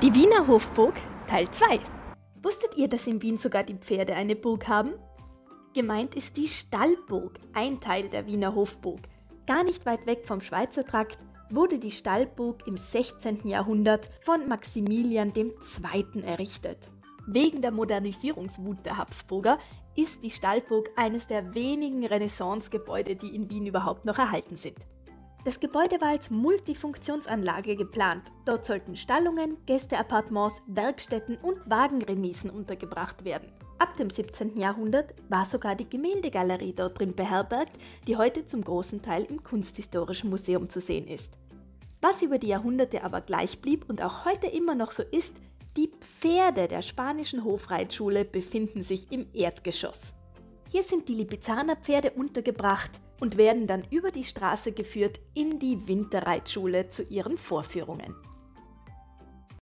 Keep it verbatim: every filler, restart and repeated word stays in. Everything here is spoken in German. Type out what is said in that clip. Die Wiener Hofburg, Teil zwei. Wusstet ihr, dass in Wien sogar die Pferde eine Burg haben? Gemeint ist die Stallburg, ein Teil der Wiener Hofburg. Gar nicht weit weg vom Schweizer Trakt wurde die Stallburg im sechzehnten Jahrhundert von Maximilian der Zweite errichtet. Wegen der Modernisierungswut der Habsburger ist die Stallburg eines der wenigen Renaissance-Gebäude, die in Wien überhaupt noch erhalten sind. Das Gebäude war als Multifunktionsanlage geplant. Dort sollten Stallungen, Gästeappartements, Werkstätten und Wagenremisen untergebracht werden. Ab dem siebzehnten Jahrhundert war sogar die Gemäldegalerie dort drin beherbergt, die heute zum großen Teil im Kunsthistorischen Museum zu sehen ist. Was über die Jahrhunderte aber gleich blieb und auch heute immer noch so ist, die Pferde der spanischen Hofreitschule befinden sich im Erdgeschoss. Hier sind die Lipizzaner Pferde untergebracht und werden dann über die Straße geführt in die Winterreitschule zu ihren Vorführungen.